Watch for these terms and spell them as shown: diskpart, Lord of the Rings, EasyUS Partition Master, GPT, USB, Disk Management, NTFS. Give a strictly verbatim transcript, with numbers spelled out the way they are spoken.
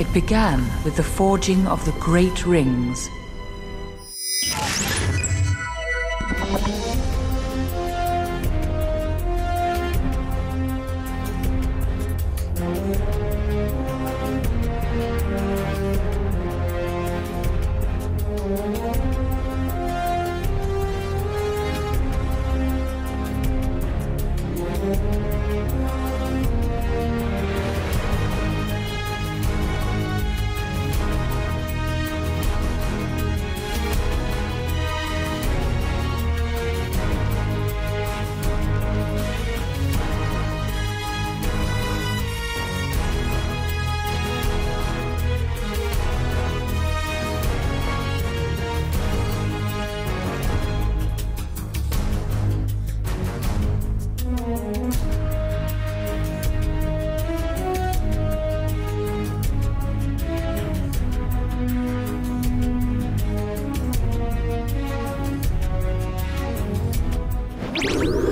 It began with the forging of the Great Rings. You